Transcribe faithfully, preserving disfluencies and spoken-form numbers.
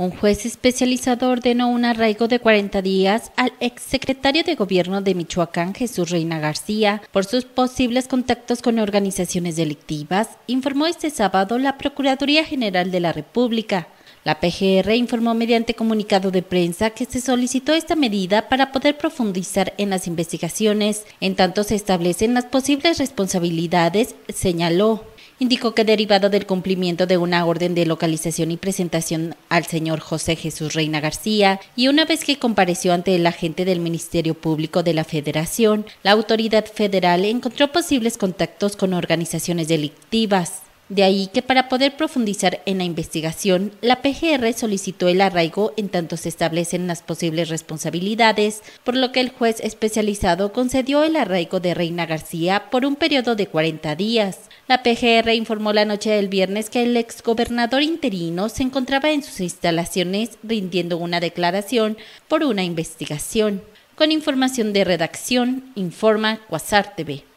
Un juez especializado ordenó un arraigo de cuarenta días al exsecretario de Gobierno de Michoacán, Jesús Reyna García, por sus posibles contactos con organizaciones delictivas, informó este sábado la Procuraduría General de la República. La P G R informó mediante comunicado de prensa que se solicitó esta medida para poder profundizar en las investigaciones, en tanto se establecen las posibles responsabilidades, señaló. Indicó que derivado del cumplimiento de una orden de localización y presentación al señor José Jesús Reyna García, y una vez que compareció ante el agente del Ministerio Público de la Federación, la autoridad federal encontró posibles contactos con organizaciones delictivas. De ahí que para poder profundizar en la investigación, la P G R solicitó el arraigo en tanto se establecen las posibles responsabilidades, por lo que el juez especializado concedió el arraigo de Reyna García por un periodo de cuarenta días. La P G R informó la noche del viernes que el exgobernador interino se encontraba en sus instalaciones rindiendo una declaración por una investigación. Con información de redacción, informa cuasartv.